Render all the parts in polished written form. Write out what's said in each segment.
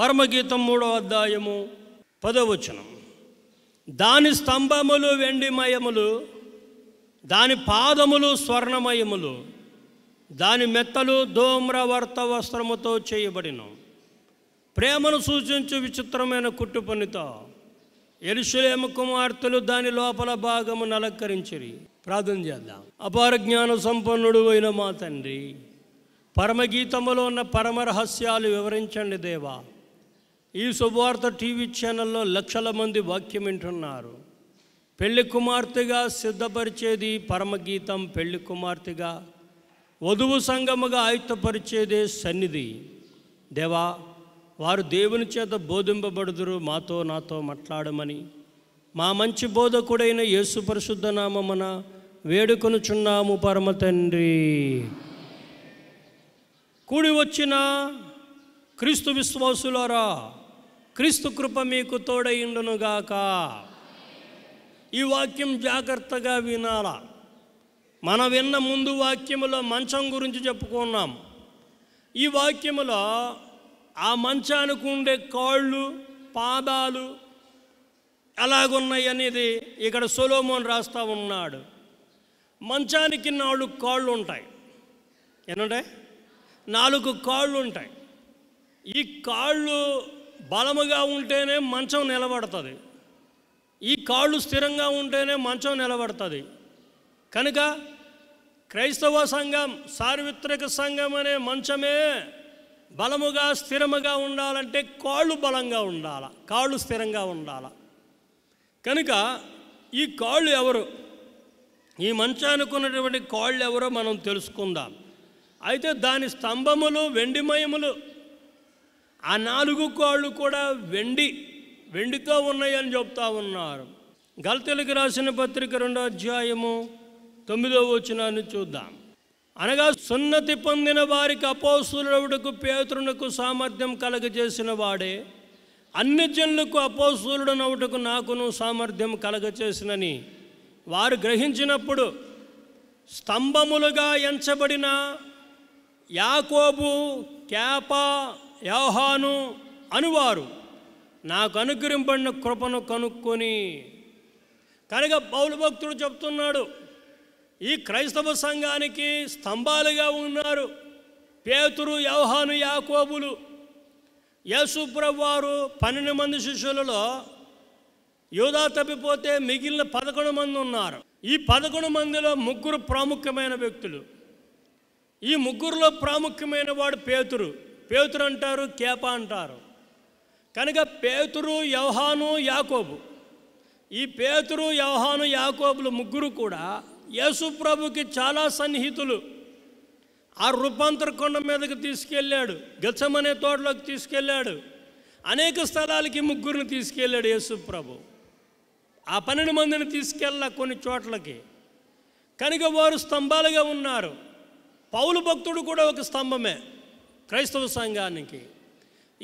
పరమగీతం 3వ అధ్యాయము 10వ వచనం. దాని స్తంభములు వెండిమయములు, దాని పాదములు స్వర్ణమయములు, దాని మెత్తలు ధూమ్రవర్త వస్త్రముతో చేయబడిను. ప్రేమను సూచించు విచిత్రమైన కుట్టుపనితో యెరూషలేము కుమార్తెలు దాని లోపల భాగమును అలంకరించిరి. ప్రార్థన చేద్దాం. అపార జ్ఞాన సంపన్నుడు అయిన మా తండ్రి, పరమగీతములో ఉన్న పరమరహస్యాలు వివరించండి దేవా. ఈ శుభవార్త టీవీ ఛానల్లో లక్షల మంది వాక్యం వింటున్నారు. పెళ్లి కుమార్తెగా సిద్ధపరిచేది పరమగీతం, పెళ్లి కుమార్తెగా వధువు సంగముగా ఆయుక్తపరిచేదే సన్నిధి. దేవా, వారు దేవుని చేత బోధింపబడుదురు. మాతో నాతో మాట్లాడమని మా మంచి బోధకుడైన యేసు పరిశుద్ధ నామమున వేడుకొనుచున్నాము పరమ తండ్రి. కూడి వచ్చిన క్రీస్తు విశ్వాసులారా, క్రీస్తు కృప మీకు తోడైండునుగాక. ఈ వాక్యం జాగ్రత్తగా వినాలా. మనం విన్న ముందు వాక్యములో మంచం గురించి చెప్పుకున్నాం. ఈ వాక్యములో ఆ మంచానికి ఉండే కాళ్ళు పాదాలు ఎలాగున్నాయి అనేది ఇక్కడ సొలొమోను రాస్తూ ఉన్నాడు. మంచానికి 4 కాళ్ళు ఉంటాయి. ఏంటంటే 4 కాళ్ళు ఉంటాయి. ఈ కాళ్ళు బలముగా ఉంటేనే మంచం నిలబడుతుంది. ఈ కాళ్ళు స్థిరంగా ఉంటేనే మంచం నిలబడుతుంది. కనుక క్రైస్తవ సంఘం, సార్వత్రిక సంఘం అనే మంచమే బలముగా స్థిరముగా ఉండాలంటే కాళ్ళు బలంగా ఉండాలి, కాళ్ళు స్థిరంగా ఉండాలి. కనుక ఈ కాళ్ళు ఎవరు, ఈ మంచానికి ఉన్నటువంటి కాళ్ళు ఎవరో మనం తెలుసుకుందాం. అయితే దాని స్తంభములు వెండిమయములు, ఆ 4 కాళ్ళు కూడా వెండితో ఉన్నాయని చెప్తా ఉన్నారు. గలతీయులకు రాసిన పత్రిక 2వ అధ్యాయము 9వ వచనాన్ని చూద్దాం. అనగా సున్నతి పొందిన వారికి అపోస్తులుడకు పేతురునకు సామర్థ్యం కలగజేసిన వాడే అన్ని జనులకు అపోస్తులుడనవుటకు నాకును సామర్థ్యం కలగజేసినని వారు గ్రహించినప్పుడు స్తంభములుగా ఎంచబడిన యాకోబు, కేపా, యోహాను అనువారు నాకు అనుగ్రహింపడిన కృపను కనుక్కొని. కనుక పౌలు భక్తుడు చెప్తున్నాడు, ఈ క్రైస్తవ సంఘానికి స్తంభాలుగా ఉన్నారు పేతురు, యోహాను, యాకోబులు. యేసుప్రభు వారు 12 మంది శిష్యులలో యూదా తప్పిపోతే మిగిలిన 11 మంది ఉన్నారు. ఈ 11 మందిలో 3 ప్రాముఖ్యమైన వ్యక్తులు. ఈ 3లో ప్రాముఖ్యమైన వాడు పేతురు. పేతురు అంటారు, కేపా అంటారు. కనుక పేతురు, యోహాను, యాకోబు, ఈ పేతురు, యోహాను, యాకోబులు 3 కూడా యేసు ప్రభుకి చాలా సన్నిహితులు. ఆ రూపాంతర కొండ మీదకి తీసుకెళ్ళాడు, గెత్సెమనే తోటలోకి తీసుకెళ్ళాడు, అనేక స్థలాలకి 3ని తీసుకెళ్ళాడు యేసు ప్రభు. ఆ 12 మందిని తీసుకెళ్ళ కొన్ని చోట్లకి. కనుక వారు స్తంభాలుగా ఉన్నారు. పౌలు భక్తుడు కూడా ఒక స్తంభమే క్రైస్తవ సంఘానికి.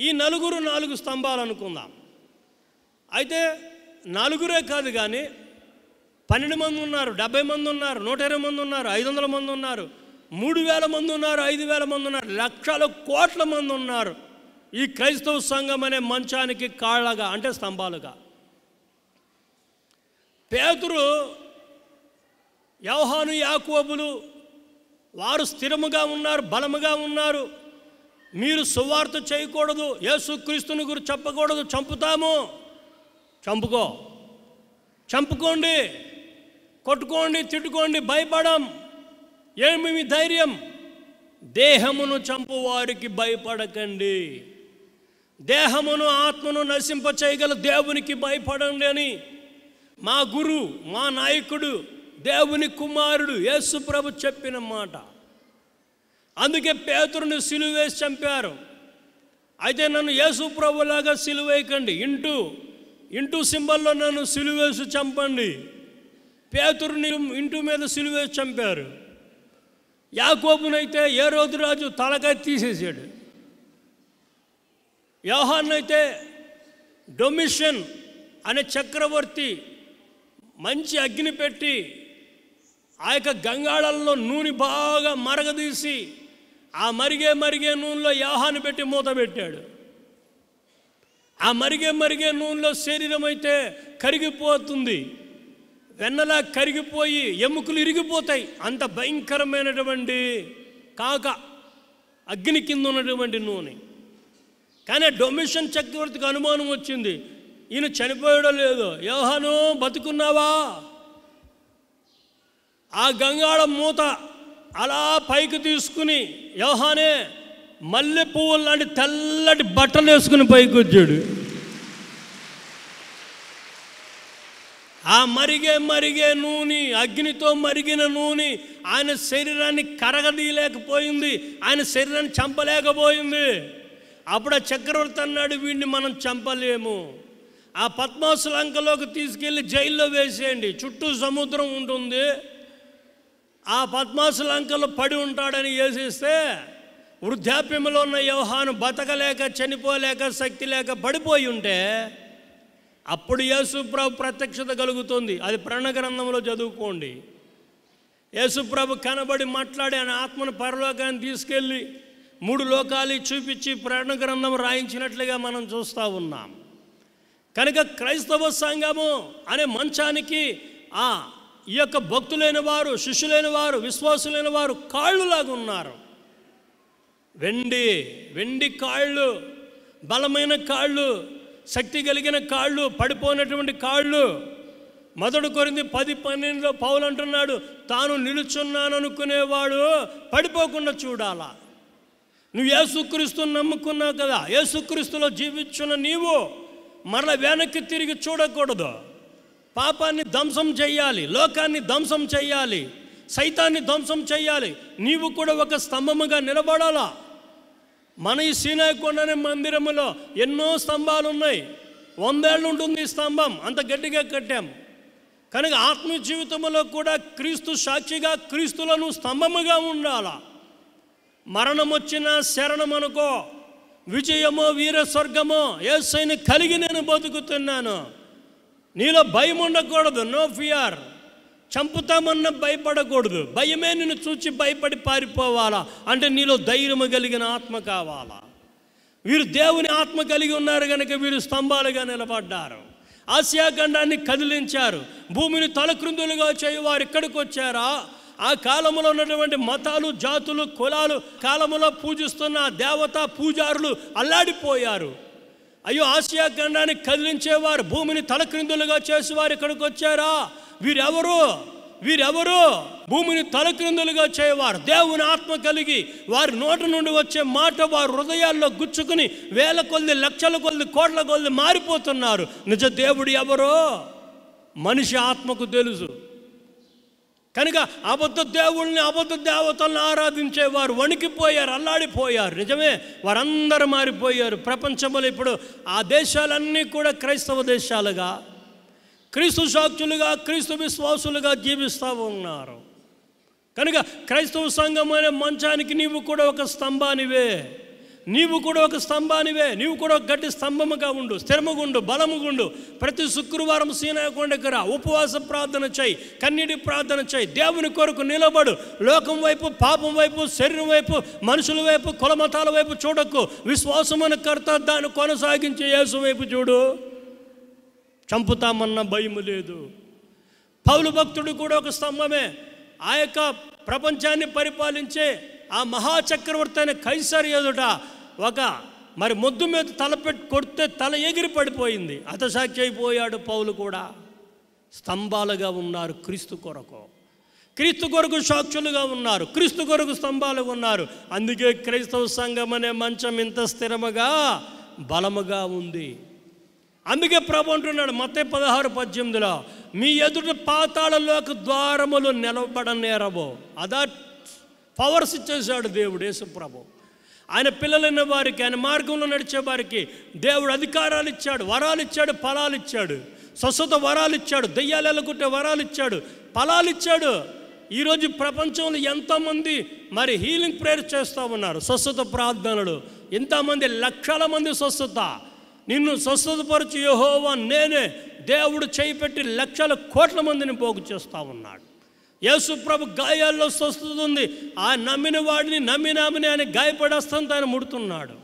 ఈ 4 స్తంభాలు అనుకుందాం. అయితే 4రే కాదు, కానీ 12 మంది ఉన్నారు, 70 మంది ఉన్నారు, 120 మంది ఉన్నారు, 500 మంది ఉన్నారు, 3000 మంది ఉన్నారు, 5000 మంది ఉన్నారు, లక్షల కోట్ల మంది ఉన్నారు. ఈ క్రైస్తవ సంఘం అనే మంచానికి కాళ్ళగా అంటే స్తంభాలుగా. పేతురు, యోహాను, యాకోబులు వారు స్థిరముగా ఉన్నారు, బలముగా ఉన్నారు. మీరు సువార్త చేయకూడదు, యేసుక్రీస్తుని గురించి చెప్పకూడదు, చంపుతాము, చంపుకోండి, కొట్టుకోండి, తిట్టుకోండి, భయపడం. ఏమి మీ ధైర్యం? దేహమును చంపువారికి భయపడకండి, దేహమును ఆత్మను నశింప చేయగల దేవునికి భయపడండి అని మా గురు, మా నాయకుడు, దేవుని కుమారుడు యేసు ప్రభు చెప్పిన మాట. అందుకే పేతురుని సిలువేసి చంపారు. అయితే నన్ను యేసు ప్రభులాగా సిలువేయకండి, ఇంటూ సింబల్లో నన్ను సిలువేసి చంపండి. పేతురుని ఇంటూ మీద సిలువేసి చంపారు. యాకోబునైతే ఏరోదు రాజు తలకాయ తీసేసాడు. యోహాన్నైతే డొమిషన్ అనే చక్రవర్తి మంచి అగ్ని పెట్టి ఆ యొక్క గంగాళల్లో నూనె బాగా మరగదీసి ఆ మరిగే నూనెలో యోహాను పెట్టి మూత పెట్టాడు. ఆ మరిగే నూనెలో శరీరం అయితే కరిగిపోతుంది, వెన్నలా కరిగిపోయి ఎముకలు ఇరిగిపోతాయి. అంత భయంకరమైనటువంటి కాక అగ్ని కింద ఉన్నటువంటి నూనె. కానీ డొమిషన్ చక్రవర్తికి అనుమానం వచ్చింది, ఈయన చనిపోయాడో లేదో, యోహాను బతుకున్నావా? ఆ గంగాళ మూత అలా పైకి తీసుకుని యోహానే మల్లె పువ్వులు లాంటి తెల్లటి బట్టలు వేసుకుని పైకి వచ్చాడు. ఆ మరిగే నూనె, అగ్నితో మరిగిన నూనె ఆయన శరీరాన్ని కరగదీయలేకపోయింది, ఆయన శరీరాన్ని చంపలేకపోయింది. అప్పుడు ఆ చక్రవర్తి అన్నాడు, వీడిని మనం చంపలేము, ఆ పద్మాసు లంకలోకి తీసుకెళ్ళి జైల్లో వేసేయండి, చుట్టూ సముద్రం ఉంటుంది, ఆ పద్మాసు లంకలో పడి ఉంటాడని వేసేస్తే వృద్ధాప్యంలో ఉన్న యోహాను బతకలేక, చనిపోలేక, శక్తి లేక పడిపోయి ఉంటే అప్పుడు యేసుప్రభు ప్రత్యక్షత కలుగుతుంది. అది ప్రణ గ్రంథంలో చదువుకోండి. యేసుప్రభు కనబడి మాట్లాడి ఆయన ఆత్మను పరలోకాన్ని తీసుకెళ్ళి 3 లోకాలు చూపించి ప్రణ గ్రంథం రాయించినట్లుగా మనం చూస్తూ ఉన్నాం. కనుక క్రైస్తవ సంఘము అనే మంచానికి ఈ యొక్క భక్తులైన వారు, శిష్యులైన వారు, విశ్వాసులైన వారు కాళ్ళులాగా ఉన్నారు. వెండి కాళ్ళు, బలమైన కాళ్ళు, శక్తి కలిగిన కాళ్ళు, పడిపోయినటువంటి కాళ్ళు. 1 Corinthians 10:12 పౌలు అంటున్నాడు, తాను నిలుచున్నాననుకునేవాడు పడిపోకుండా చూడాలా. నువ్వు యేసుక్రీస్తుని నమ్ముకున్నావు కదా, యేసుక్రీస్తులో జీవించున్న నీవు మరల వెనక్కి తిరిగి చూడకూడదు. పాపాన్ని ధ్వంసం చేయాలి, లోకాన్ని ధ్వంసం చేయాలి, సైతాన్ని ధ్వంసం చేయాలి. నీవు కూడా ఒక స్తంభముగా నిలబడాలా. మన ఈ సీనాయి కొండనే మందిరములో ఎన్నో స్తంభాలు ఉన్నాయి. 100 ఏళ్ళు ఉంటుంది ఈ స్తంభం, అంత గట్టిగా కట్టాం. కనుక ఆత్మ జీవితంలో కూడా క్రీస్తు సాక్షిగా, క్రీస్తులను స్తంభముగా ఉండాలా. మరణం వచ్చినా శరణం అనుకో, విజయమో వీర స్వర్గమో యేసయ్యని కలిగి నేను బతుకుతున్నాను. నీలో భయం ఉండకూడదు, నో ఫియర్. చంపుతామన్న భయపడకూడదు, భయమే నిన్ను చూచి భయపడి పారిపోవాలా. అంటే నీలో ధైర్యము కలిగిన ఆత్మ కావాలా. వీరు దేవుని ఆత్మ కలిగి ఉన్నారు కనుక వీరు స్తంభాలుగా నిలబడ్డారు, ఆసియాఖండాన్ని కదిలించారు, భూమిని తలక్రిందులుగా చేయవారు ఇక్కడికి వచ్చారా. ఆ కాలంలో ఉన్నటువంటి మతాలు, జాతులు, కులాలు కాలంలో పూజిస్తున్న దేవతా పూజారులు అల్లాడిపోయారు. అయ్యో, ఆసియా ఖండాన్ని కదిలించేవారు, భూమిని తలక్రిందులుగా చేసేవారు ఇక్కడికి వచ్చారా. వీరెవరు? భూమిని తలక్రిందులుగా చేయవారు, దేవుని ఆత్మ కలిగి వారి నోటి నుండి వచ్చే మాట వారి హృదయాల్లో గుచ్చుకుని వేల కొద్ది, లక్షల కొద్ది, కోట్ల కొద్ది మారిపోతున్నారు. నిజ దేవుడు ఎవరో మనిషి ఆత్మకు తెలుసు. కనుక అబద్ధ దేవుళ్ళని, అబద్ధ దేవతలను ఆరాధించేవారు వణికిపోయారు, అల్లాడిపోయారు. నిజమే, వారందరూ మారిపోయారు. ప్రపంచంలో ఇప్పుడు ఆ దేశాలన్నీ కూడా క్రైస్తవ దేశాలుగా, క్రీస్తు సాక్షులుగా, క్రీస్తు విశ్వాసులుగా జీవిస్తూ ఉన్నారు. కనుక క్రైస్తవ సంఘం అనే మంచానికి నీవు కూడా ఒక స్తంభానివే, నీవు కూడా ఒక గట్టి స్తంభముగా ఉండు, స్థిరముగుండు, బలముగుండు. ప్రతి శుక్రవారం సీనాయి కొండకు రా, ఉపవాస ప్రార్థన చేయి, కన్నీటి ప్రార్థన చేయి, దేవుని కొరకు నిలబడు. లోకం వైపు, పాపం వైపు, శరీరం వైపు, మనుషుల వైపు, కులమతాల వైపు చూడకు. విశ్వాసమైన కర్త, దాన్ని కొనసాగించే యేసు వైపు చూడు. చంపుతామన్న భయం లేదు. పౌలు భక్తుడు కూడా ఒక స్తంభమే. ఆ యొక్క ప్రపంచాన్ని పరిపాలించే ఆ మహాచక్రవర్తి అయిన కైసర్ ఎదుట ఒక మరి ముద్దు మీద తలపెట్టి కొడితే తల ఎగిరి పడిపోయింది, హతసాక్షి అయిపోయాడు పౌలు కూడా. స్తంభాలుగా ఉన్నారు క్రీస్తు కొరకు. క్రీస్తు కొరకు సాక్షులుగా ఉన్నారు, క్రీస్తు కొరకు స్తంభాలుగా ఉన్నారు. అందుకే క్రైస్తవ సంఘం అనే మంచం ఇంత స్థిరముగా బలముగా ఉంది. అందుకే ప్రభు అంటున్నాడు మత్తయి 16:18 మీ ఎదుట పాతాళలోకి ద్వారములు నిలబడనేరబో. అదా పవర్స్ ఇచ్చేశాడు దేవుడు యేసు ప్రభు. ఆయన పిల్లలైన వారికి, ఆయన మార్గంలో నడిచే వారికి దేవుడు అధికారాలు ఇచ్చాడు, వరాలు ఇచ్చాడు, ఫలాలు ఇచ్చాడు. స్వస్థత వరాలు ఇచ్చాడు, దెయ్యాలు ఎలగొట్టే వరాలు ఇచ్చాడు, ఫలాలు ఇచ్చాడు. ఈరోజు ప్రపంచంలో ఎంతోమంది మరి హీలింగ్ ప్రేయర్ చేస్తూ ఉన్నారు, స్వస్థత ప్రార్థనలు. ఎంతమంది లక్షల మంది స్వస్థత, నిన్ను స్వస్థతపరచు యెహోవా నేనే, దేవుడు చేయిపెట్టి లక్షల కోట్ల మందిని పోగు చేస్తూ ఉన్నాడు. యేసు ప్రభు గాయాల్లో స్వస్థత ఉంది. ఆ నమ్మిన వాడిని నమ్మినామని ఆయన గాయపడేస్తాను ఆయన ముడుతున్నాడు.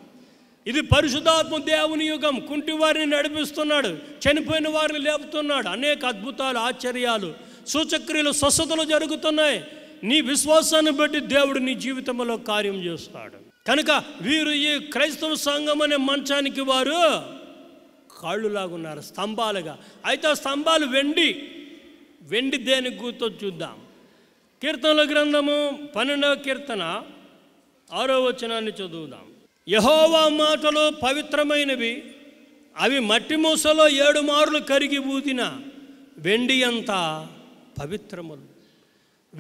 ఇది పరిశుద్ధాత్మ దేవుని యుగం. కుంటి వారిని నడిపిస్తున్నాడు, చనిపోయిన వారిని లేపుతున్నాడు. అనేక అద్భుతాలు, ఆశ్చర్యాలు, సూచక్రియలు, స్వస్థతలు జరుగుతున్నాయి. నీ విశ్వాసాన్ని బట్టి దేవుడు నీ జీవితంలో కార్యం చేస్తాడు. కనుక వీరు ఈ క్రైస్తవ సంఘం అనే మంచానికి వారు కాళ్ళులాగున్నారు, స్తంభాలుగా. అయితే ఆ స్తంభాలు వెండి దేనికి గుర్తు చూద్దాం. కీర్తనల గ్రంథము 12వ కీర్తన 6వ వచనాన్ని చదువుదాం. యెహోవా మాటలు పవిత్రమైనవి, అవి మట్టి మూసలో 7 మార్లు కరిగి ఊదిన వెండి అంత పవిత్రములు.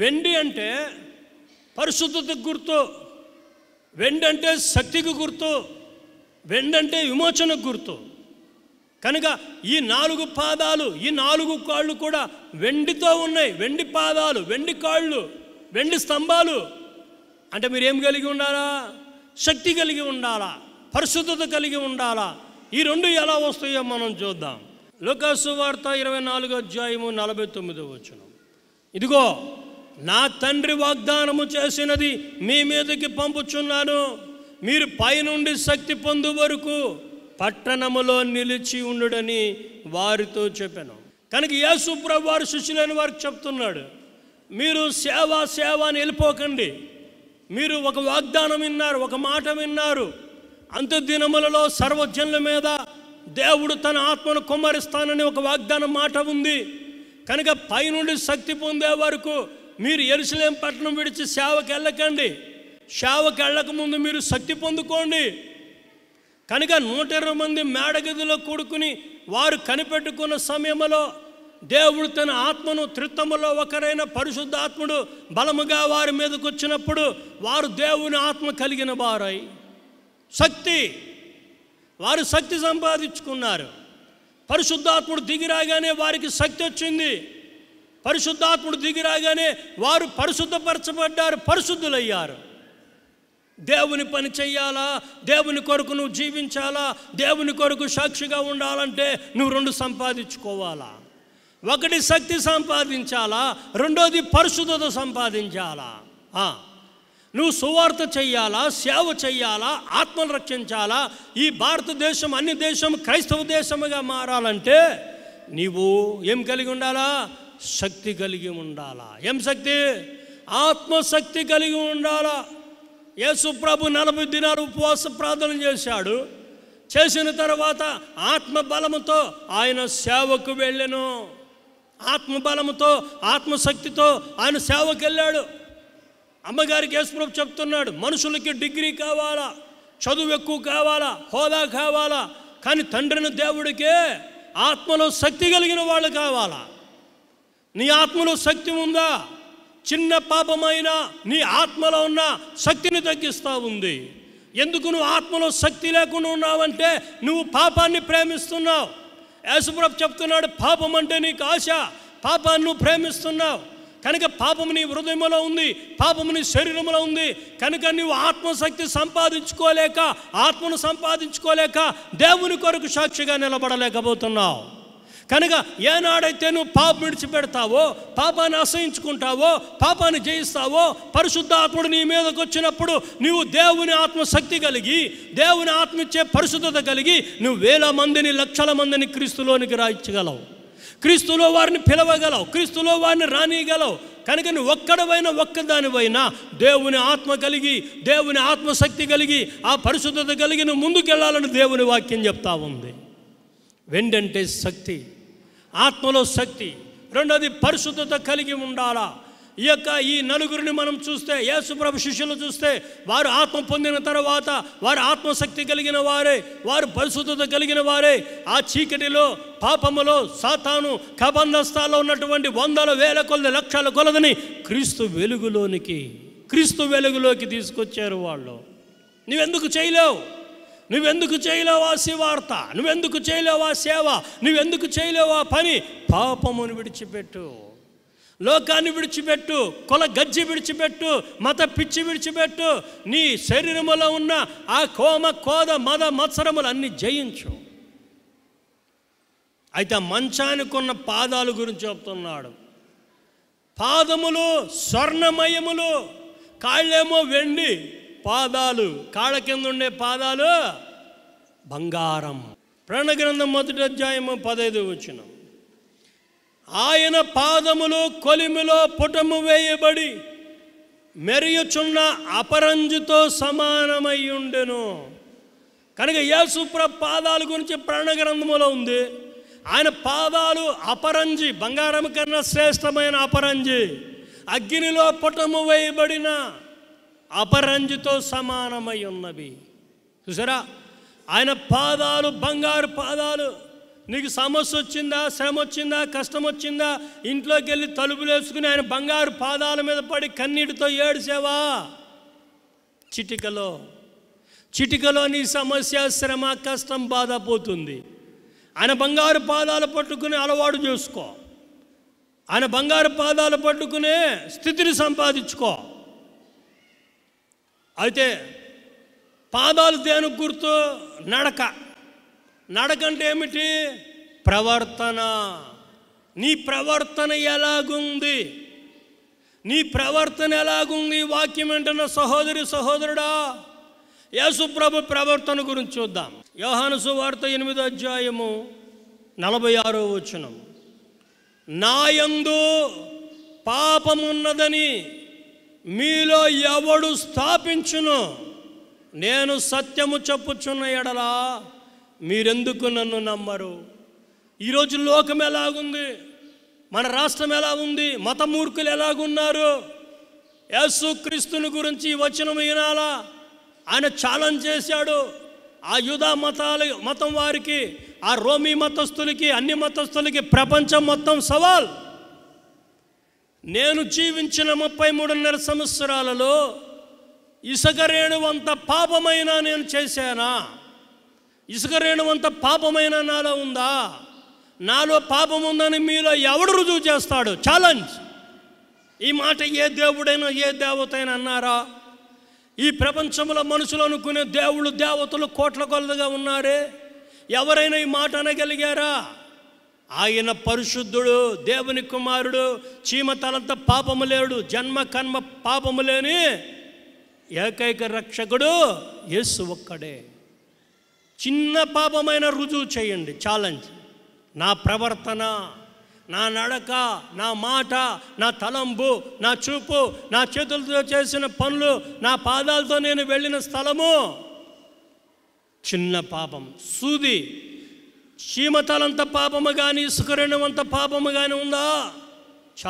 వెండి అంటే పరిశుద్ధతకు గుర్తు, వెండి అంటే శక్తికి గుర్తు, వెండి అంటే విమోచనకు గుర్తు. కనుక ఈ 4 పాదాలు, ఈ 4 కాళ్ళు కూడా వెండితో ఉన్నాయి. వెండి పాదాలు, వెండి కాళ్ళు, వెండి స్తంభాలు. అంటే మీరేం కలిగి ఉండాలా? శక్తి కలిగి ఉండాలా, పరిశుద్ధత కలిగి ఉండాలా. ఈ రెండు ఎలా వస్తాయో మనం చూద్దాం. లూకాసువార్త 24:49 ఇదిగో నా తండ్రి వాగ్దానము చేసినది మీ మీదకి పంపుచున్నాను, మీరు పైనుండి శక్తి పొందు వరకు పట్టణములో నిలిచి ఉండుడని వారితో చెప్పాను. కనుక యేసు ప్రభువు వారు శిష్యులైన వారికి చెప్తున్నాడు, మీరు సేవ అని వెళ్ళిపోకండి. మీరు ఒక వాగ్దానం విన్నారు, ఒక మాట విన్నారు. అంత్యదినములలో సర్వజనుల మీద దేవుడు తన ఆత్మను కుమ్మరిస్తానని ఒక వాగ్దానం మాట ఉంది. కనుక పైనుండి శక్తి పొందే వరకు మీరు యెరూషలేం పట్టణం విడిచి సేవకు వెళ్ళకండి. సేవకు వెళ్ళకముందు మీరు శక్తి పొందుకోండి. కనుక 120 మంది మేడగదిలో కూడుకుని వారు కనిపెట్టుకున్న సమయంలో దేవుడు తన ఆత్మను త్రిత్వములో ఒకరైన పరిశుద్ధాత్ముడు బలముగా వారి మీదకు వచ్చినప్పుడు వారు దేవుని ఆత్మ కలిగిన వారై వారు శక్తి సంపాదించుకున్నారు. పరిశుద్ధాత్ముడు దిగిరాగానే వారికి శక్తి వచ్చింది. పరిశుద్ధాత్ముడు దిగిరాగానే వారు పరిశుద్ధపరచబడ్డారు, పరిశుద్ధులయ్యారు. దేవుని పని చెయ్యాలా, దేవుని కొరకు నువ్వు జీవించాలా, దేవుని కొరకు సాక్షిగా ఉండాలంటే నువ్వు రెండు సంపాదించుకోవాలా. ఒకటి శక్తి సంపాదించాలా, రెండోది పరిశుద్ధత సంపాదించాలా. నువ్వు సువార్త చెయ్యాలా, సేవ చెయ్యాలా, ఆత్మను రక్షించాలా. ఈ భారతదేశం అన్ని దేశం క్రైస్తవ దేశముగా మారాలంటే నీవు ఏం కలిగి ఉండాలా? శక్తి కలిగి ఉండాలా. ఏం శక్తి? ఆత్మశక్తి కలిగి ఉండాలా. యేసు ప్రభు 40 దినాలు ఉపవాస ప్రార్థన చేశాడు. చేసిన తర్వాత ఆత్మబలముతో ఆయన సేవకు వెళ్ళెను. ఆత్మబలముతో, ఆత్మశక్తితో ఆయన సేవకు వెళ్ళాడు. అమ్మగారికి యేసుప్రభు చెప్తున్నాడు, మనుషులకి డిగ్రీ కావాలా, చదువు ఎక్కువ కావాలా, హోదా కావాలా, కానీ తండ్రిని దేవుడికే ఆత్మలో శక్తి కలిగిన వాళ్ళు కావాలా. నీ ఆత్మలో శక్తి ఉందా? చిన్న పాపమైనా నీ ఆత్మలో ఉన్న శక్తిని తగ్గిస్తూ ఉంది. ఎందుకు నువ్వు ఆత్మలో శక్తి లేకుండా ఉన్నావంటే నువ్వు పాపాన్ని ప్రేమిస్తున్నావు. యేసుప్రభు చెప్తున్నాడు, పాపం అంటే నీకు ఆశ, పాపాన్ని నువ్వు ప్రేమిస్తున్నావు. కనుక పాపం నీ హృదయంలో ఉంది, పాపం నీ శరీరంలో ఉంది. కనుక నువ్వు ఆత్మశక్తి సంపాదించుకోలేక, ఆత్మను సంపాదించుకోలేక దేవుని కొరకు సాక్షిగా నిలబడలేకపోతున్నావు. కనుక ఏనాడైతే నువ్వు పాపం విడిచిపెడతావో, పాపాన్ని అసహించుకుంటావో, పాపాన్ని జయిస్తావో, పరిశుద్ధాత్ముడు నీ మీదకు వచ్చినప్పుడు నువ్వు దేవుని ఆత్మశక్తి కలిగి, దేవుని ఆత్మ ఇచ్చే పరిశుద్ధత కలిగి నువ్వు వేల మందిని, లక్షల మందిని క్రీస్తులోనికి రాయించగలవు, క్రీస్తులో వారిని పిలవగలవు, క్రీస్తులో వారిని రానియగలవు. కనుక నువ్వు ఒక్కడవైనా, ఒక్కదానివైనా దేవుని ఆత్మ కలిగి, దేవుని ఆత్మశక్తి కలిగి, ఆ పరిశుద్ధత కలిగి నువ్వు ముందుకెళ్ళాలని దేవుని వాక్యం చెప్తా ఉంది. వెండంటే శక్తి, ఆత్మలో శక్తి, రెండోది పరిశుద్ధత కలిగి ఉండాలా. ఈ యొక్క ఈ నలుగురిని మనం చూస్తే, యేసుప్రభు శిష్యులు చూస్తే, వారు ఆత్మ పొందిన తర్వాత వారు ఆత్మశక్తి కలిగిన వారే, వారు పరిశుద్ధత కలిగిన వారే. ఆ చీకటిలో, పాపములో, సాతాను కబంధస్థాల్లో ఉన్నటువంటి వందల వేల కొలది, లక్షల కొలదని క్రీస్తు వెలుగులోకి తీసుకొచ్చారు వాళ్ళు. నువ్వెందుకు చేయలేవు ఆ శివార్త, నువ్వెందుకు చేయలేవు ఆ సేవ, నువ్వెందుకు చేయలేవు ఆ పని? పాపమును విడిచిపెట్టు, లోకాన్ని విడిచిపెట్టు, కొల గజ్జి విడిచిపెట్టు, మత పిచ్చి విడిచిపెట్టు, నీ శరీరములో ఉన్న ఆ కోమ, కోద, మద, మత్సరములు అన్నీ జయించు. అయితే మంచానికి ఉన్న పాదాల గురించి చెప్తున్నాడు. పాదములు స్వర్ణమయములు, కాళ్ళేమో వెండి పాదాలు, కాళ్ళ కింద ఉండే పాదాలు బంగారం. ప్రణగ్రంథం 1:15 ఆయన పాదములు కొలిమిలో పుటము వేయబడి మెరియుచున్న అపరంజుతో సమానమై ఉండెను. కనుక యేసుప్ర పాదాల గురించి ప్రాణగ్రంథములో ఉంది. ఆయన పాదాలు అపరంజి, బంగారం కన్నా శ్రేష్టమైన అపరంజి, అగ్నిలో పుటము వేయబడిన అపరంజితో సమానమై ఉన్నవి. చూసారా, ఆయన పాదాలు బంగారు పాదాలు. నీకు సమస్య వచ్చిందా, శ్రమ వచ్చిందా, కష్టం వచ్చిందా, ఇంట్లోకి వెళ్ళి తలుపులు వేసుకుని ఆయన బంగారు పాదాల మీద పడి కన్నీటితో ఏడ్చేవా? చిటికలో నీ సమస్య, శ్రమ, కష్టం, బాధ పోతుంది. ఆయన బంగారు పాదాలు పట్టుకుని అలవాటు చేసుకో, ఆయన బంగారు పాదాలు పట్టుకునే స్థితిని సంపాదించుకో. అయితే పాదాలు దేనికి గుర్తు? నడక అంటే ఏమిటి? ప్రవర్తన. నీ ప్రవర్తన ఎలాగుంది? వాక్యం ఏంటన్న సహోదరి, సహోదరుడా? యేసుప్రభు ప్రవర్తన గురించి చూద్దాం. యోహాను సువార్త 8:46 నాయందు పాపమున్నదని మీలో ఎవడు స్థాపించును, నేను సత్యము చెప్పుచున్న ఎడలా మీరెందుకు నన్ను నమ్మరు? ఈరోజు లోకం ఎలాగుంది, మన రాష్ట్రం ఎలా ఉంది, మతమూర్ఖులు ఎలాగున్నారు? యేసుక్రీస్తుని గురించి వచనం వినాలా? ఆయన ఛాలెంజ్ చేశాడు ఆ యూదా మతం వారికి, ఆ రోమీ మతస్థులకి, అన్ని మతస్థులకి, ప్రపంచం మొత్తం సవాల్. నేను జీవించిన 33.5 సంవత్సరాలలో ఇసుకరేణువంత పాపమైనా నేను చేశానా? ఇసుకరేణువంత పాపమైనా నాలో ఉందా? నాలో పాపం ఉందని మీలో ఎవడు రుజువు చేస్తాడు? ఛాలెంజ్. ఈ మాట ఏ దేవుడైనా, ఏ దేవతైనా అన్నారా? ఈ ప్రపంచంలో మనుషులు అనుకునే దేవుళ్ళు, దేవతలు కోట్ల కొలదిగా ఉన్నారే. ఎవరైనా ఈ మాట అనగలిగారా? ఆయన పరిశుద్ధుడు, దేవుని కుమారుడు, చీమ తలంత పాపము లేడు, జన్మ కన్మ పాపము లేని ఏకైక రక్షకుడు యేసు ఒక్కడే. చిన్న పాపమైన రుజువు చేయండి, ఛాలెంజ్. నా ప్రవర్తన, నా నడక, నా మాట, నా తలంపు, నా చూపు, నా చేతులతో చేసిన పనులు, నా పాదాలతో నేను వెళ్ళిన స్థలము చిన్న పాపం. సూది చీమతలంత పాపము కానీ, ఇసుకరేణువంత పాపము కానీ ఉందా?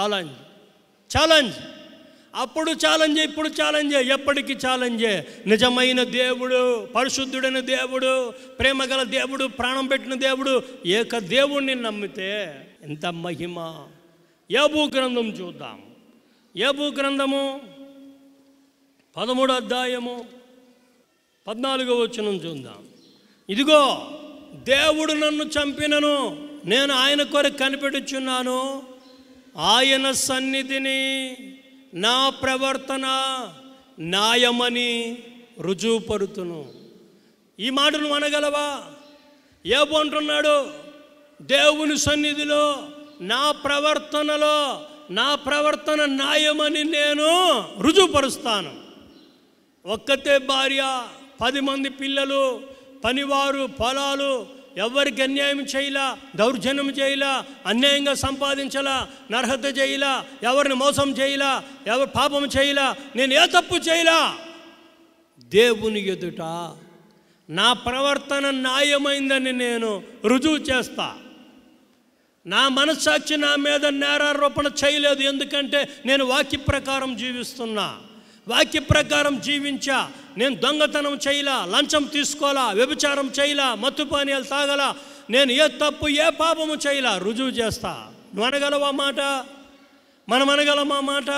ఛాలెంజ్. అప్పుడు ఛాలెంజ్, ఇప్పుడు ఛాలెంజ్, ఎప్పటికీ ఛాలెంజే. నిజమైన దేవుడు, పరిశుద్ధుడైన దేవుడు, ప్రేమగల దేవుడు, ప్రాణం పెట్టిన దేవుడు, ఏక దేవుణ్ణి నమ్మితే ఎంత మహిమ. యోబు గ్రంథం చూద్దాం. యోబు గ్రంథము 13:14 చూద్దాం. ఇదిగో దేవుడు నన్ను చంపినను నేను ఆయన కొరకు కనిపెట్టుచున్నాను, ఆయన సన్నిధిని నా ప్రవర్తన న్యాయమని రుజువుపరుతును. ఈ మాటను అనగలవా? యోబు అంటున్నాడు, దేవుని సన్నిధిలో నా ప్రవర్తన న్యాయమని నేను రుజువుపరుస్తాను. ఒక్కతే భార్య, 10 మంది పిల్లలు, పనివారు, పొలాలు, ఎవరికి అన్యాయం చేయలా, దౌర్జన్యం చేయలా, అన్యాయంగా సంపాదించలా, నరహత్య చేయలా, ఎవరిని మోసం చేయలా, ఎవరు పాపం చేయలా, నేను ఏ తప్పు చేయలా. దేవుని ఎదుట నా ప్రవర్తన న్యాయమైందని నేను రుజువు చేస్తా. నా మనస్సాక్షి నా మీద నేరారోపణ చేయలేదు, ఎందుకంటే నేను వాక్య ప్రకారం జీవిస్తున్నా, వాక్య ప్రకారం జీవించా. నేను దొంగతనం చేయలా, లంచం తీసుకోవాలా, వ్యభిచారం చేయలా, మత్తుపానీయాలు తాగలా, నేను ఏ తప్పు ఏ పాపము చేయలా, రుజువు చేస్తా. నువ్వు అనగలవా మాట? మనం అనగలమా మాట?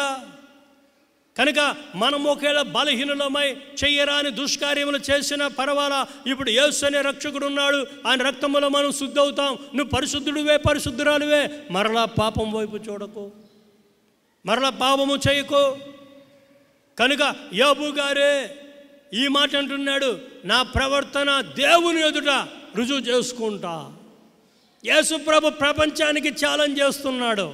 కనుక మనం ఒకవేళ బలహీనులమై చెయ్యరాని దుష్కార్యములు చేసినా పర్వాలా, ఇప్పుడు యేసు అనే రక్షకుడు ఉన్నాడు, ఆయన రక్తములో మనం శుద్ధి అవుతాం. నువ్వు పరిశుద్ధుడివే, పరిశుద్ధురాలివే. మరలా పాపం వైపు చూడకు, మరలా పాపము చేయకు. కనుక యోబు గారే ఈ మాట అంటున్నాడు, నా ప్రవర్తన దేవుని ఎదుట రుజువు చేసుకుంటా. యేసు ప్రభు ప్రపంచానికి ఛాలెంజ్ చేస్తున్నాడు,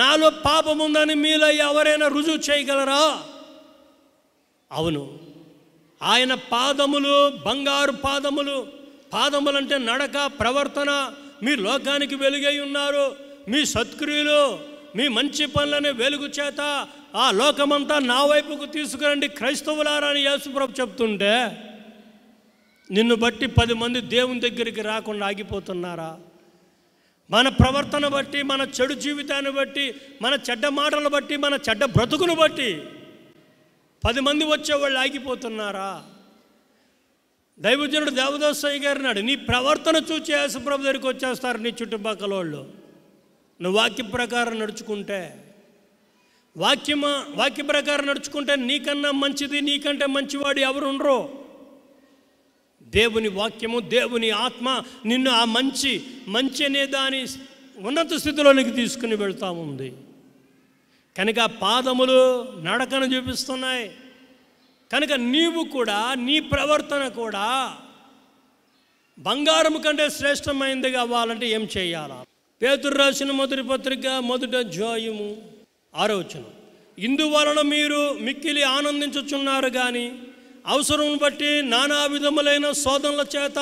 నాలో పాపం ఉందని మీలో ఎవరైనా రుజువు చేయగలరా? అవును, ఆయన పాదములు బంగారు పాదములు. పాదములంటే నడక, ప్రవర్తన. మీ లోకానికి వెలుగై ఉన్నారు, మీ సత్క్రియలు మీ మంచి పనులనే వెలుగు చేత ఆ లోకమంతా నా వైపుకు తీసుకురండి క్రైస్తవులారని యేసుప్రభు చెప్తుంటే, నిన్ను బట్టి 10 మంది దేవుని దగ్గరికి రాకుండా ఆగిపోతున్నారా? మన ప్రవర్తన బట్టి, మన చెడు జీవితాన్ని బట్టి, మన చెడ్డ మాటలను బట్టి, మన చెడ్డ బ్రతుకును బట్టి 10 మంది వచ్చేవాళ్ళు ఆగిపోతున్నారా? దైవజనుడు దేవదాసయ్య గారు నాడు, నీ ప్రవర్తన చూసి యేసుప్రభు దగ్గరికి వచ్చేస్తారు నీ చుట్టుపక్కల వాళ్ళు. నువ్వు వాక్య ప్రకారం నడుచుకుంటే, వాక్య ప్రకారం నడుచుకుంటే నీకన్నా మంచిది, నీకంటే మంచివాడు ఎవరుండ్రో. దేవుని వాక్యము, దేవుని ఆత్మ నిన్ను ఆ మంచి మంచి అనే దాని ఉన్నత స్థితిలోనికి తీసుకుని వెళ్తా ఉంది. కనుక పాదములు నడకను చూపిస్తున్నాయి. కనుక నీవు కూడా, నీ ప్రవర్తన కూడా బంగారం కంటే శ్రేష్టమైనది కావాలంటే ఏం చేయాలా? పేతురు రాసిన మొదటి పత్రిక 1వ అధ్యాయము 6వ వచనం, ఇందువలన మీరు మిక్కిలి ఆనందించుచున్నారు కానీ అవసరం బట్టి నానా విధములైన శోధనల చేత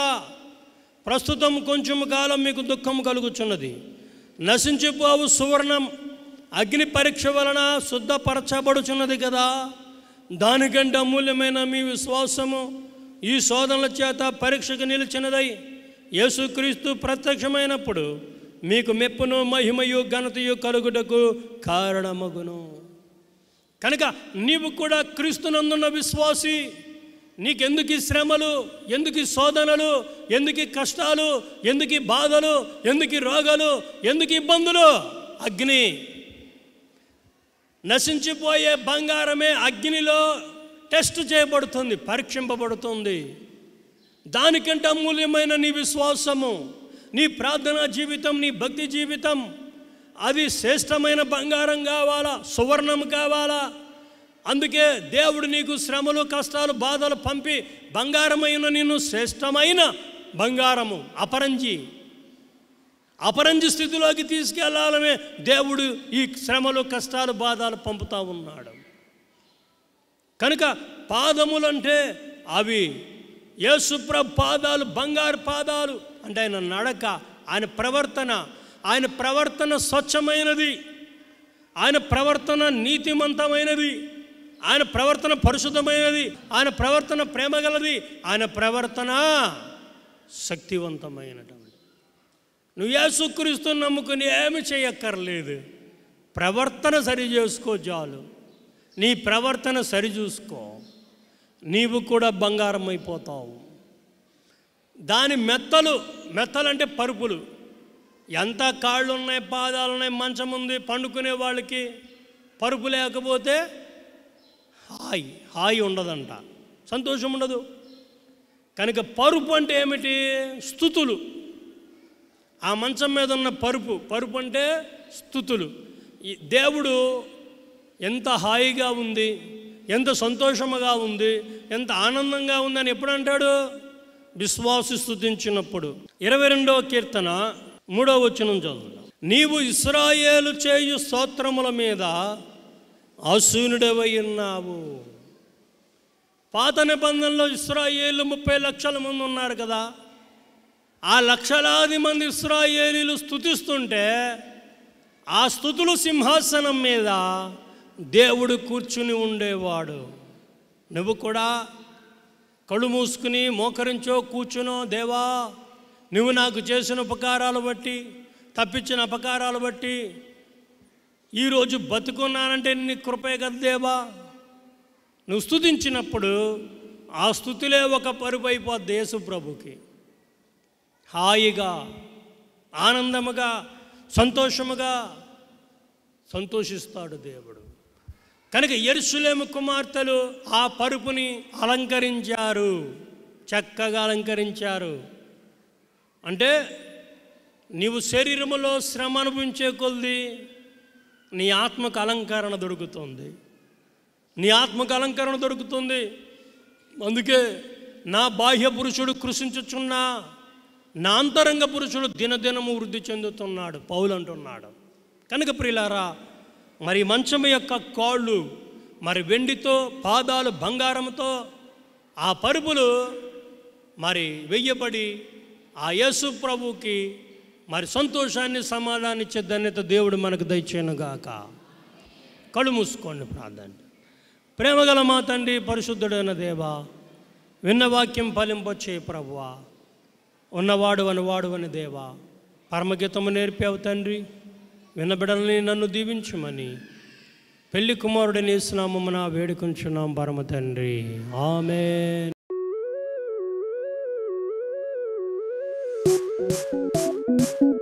ప్రస్తుతం కొంచెం కాలం మీకు దుఃఖం కలుగుచున్నది. నశించిపోవు సువర్ణం అగ్ని పరీక్ష వలన శుద్ధపరచబడుచున్నది కదా, దానికంటే అమూల్యమైన మీ విశ్వాసము ఈ శోధనల చేత పరీక్షకు నిలిచినదై యేసుక్రీస్తు ప్రత్యక్షమైనప్పుడు మీకు మెప్పును మహిమయు ఘనతయు కలుగుటకు కారణమగును. కనుక నీవు కూడా క్రీస్తునందున్న విశ్వాసి, నీకెందుకు ఈ శ్రమలు, ఎందుకు ఈ శోధనలు, ఎందుకు ఈ కష్టాలు, ఎందుకు ఈ బాధలు, ఎందుకు ఈ రోగాలు, ఎందుకు ఇబ్బందులు? అగ్ని, నశించిపోయే బంగారమే అగ్నిలో టెస్ట్ చేయబడుతుంది, పరీక్షింపబడుతుంది. దానికంటే అమూల్యమైన నీ విశ్వాసము, నీ ప్రార్థనా జీవితం, నీ భక్తి జీవితం, అది శ్రేష్టమైన బంగారం కావాలా, సువర్ణం కావాలా. అందుకే దేవుడు నీకు శ్రమలు, కష్టాలు, బాధలు పంపి బంగారమైన నిన్ను శ్రేష్టమైన బంగారము, అపరంజి స్థితిలోకి తీసుకెళ్లాలనే దేవుడు ఈ శ్రమలు, కష్టాలు, బాధలు పంపుతూ ఉన్నాడు. కనుక పాదములంటే అవి యేసుప్రభు పాదాలు, బంగారు పాదాలు. అంటే ఆయన నడక, ఆయన ప్రవర్తన స్వచ్ఛమైనది, ఆయన ప్రవర్తన నీతిమంతమైనది, ఆయన ప్రవర్తన పరిశుద్ధమైనది, ఆయన ప్రవర్తన ప్రేమగలది, ఆయన ప్రవర్తన శక్తివంతమైనటువంటి. నువ్వు యేసుక్రీస్తు నమ్ముకుని ఏమి చేయక్కర్లేదు, ప్రవర్తన సరి చేసుకో చాలు. నీ ప్రవర్తన సరిచూసుకో, నీవు కూడా బంగారం అయిపోతావు. దాని మెత్తలంటే పరుపులు, ఎంత కాళ్ళు ఉన్నాయి, పాదాలు ఉన్నాయి, మంచం ఉంది, పండుకునే వాళ్ళకి పరుపు లేకపోతే హాయి ఉండదంట, సంతోషం ఉండదు. కనుక పరుపు అంటే ఏమిటి? స్తుతులు. ఆ మంచం మీద ఉన్న పరుపు అంటే స్తుతులు. దేవుడు ఎంత హాయిగా ఉంది, ఎంత సంతోషముగా ఉంది, ఎంత ఆనందంగా ఉందని ఎప్పుడంటాడు? విశ్వాసి స్తుతించినప్పుడు. 22వ కీర్తన 3వ వచనం చదువుతాం. నీవు ఇశ్రాయేలు చేయు స్తోత్రముల మీద ఆసీనుడవై ఉన్నావు. పాత నిబంధనలో ఇశ్రాయేలు 30 లక్షల మంది ఉన్నారు కదా, ఆ లక్షలాది మంది ఇశ్రాయేలీలు స్తుతిస్తుంటే ఆ స్తుతుల సింహాసనం మీద దేవుడు కూర్చుని ఉండేవాడు. నువ్వు కూడా కళ్ళు మూసుకుని మోకరించో, కూర్చునో, దేవా నువ్వు నాకు చేసిన ఉపకారాలు బట్టి, తప్పించిన అపకారాలు బట్టి ఈరోజు బతుకున్నానంటే నీ కృపే కదా దేవా. నువ్వు స్తుతించినప్పుడు ఆ స్థుతిలే ఒక పరుపైపోద్ది యేసు ప్రభుకి. హాయిగా ఆనందముగా సంతోషముగా సంతోషిస్తాడు దేవుడు. కనుక యెరూషలేము కుమార్తెలు ఆ పరుపుని అలంకరించారు, చక్కగా అలంకరించారు. అంటే నీవు శరీరములో శ్రమ అనుభవించే కొద్దీ నీ ఆత్మకు అలంకరణ దొరుకుతుంది, నీ ఆత్మకు అలంకరణ దొరుకుతుంది. అందుకే నా బాహ్య పురుషుడు కృషించుచున్నా నా అంతరంగ పురుషుడు దినదినము వృద్ధి చెందుతున్నాడు పౌలు అంటున్నాడు. కనుక ప్రియులారా, మరి మంచం యొక్క కాళ్ళు మరి వెండితో, పాదాలు బంగారంతో, ఆ పరుపులు మరి వెయ్యబడి ఆ యేసు ప్రభుకి మరి సంతోషాన్ని సమాధానం ఇచ్చే ధన్యత దేవుడు మనకు దయచేయనుగాక. కళ్ళు మూసుకోండి, ప్రార్థన. ప్రేమగల మా తండ్రి, పరిశుద్ధుడైన దేవా, విన్న వాక్యం ఫలింపొచ్చే ప్రభువా, ఉన్నవాడు అనువాడు అని దేవా, పరమగీతము నేర్పావు తండ్రి. విన్న బిడ్డల్ని నన్ను దీవించమని పెళ్లి కుమారుడిని యేసునామమున వేడుకొంచున్నాం పరమ తండ్రి, ఆమేన్.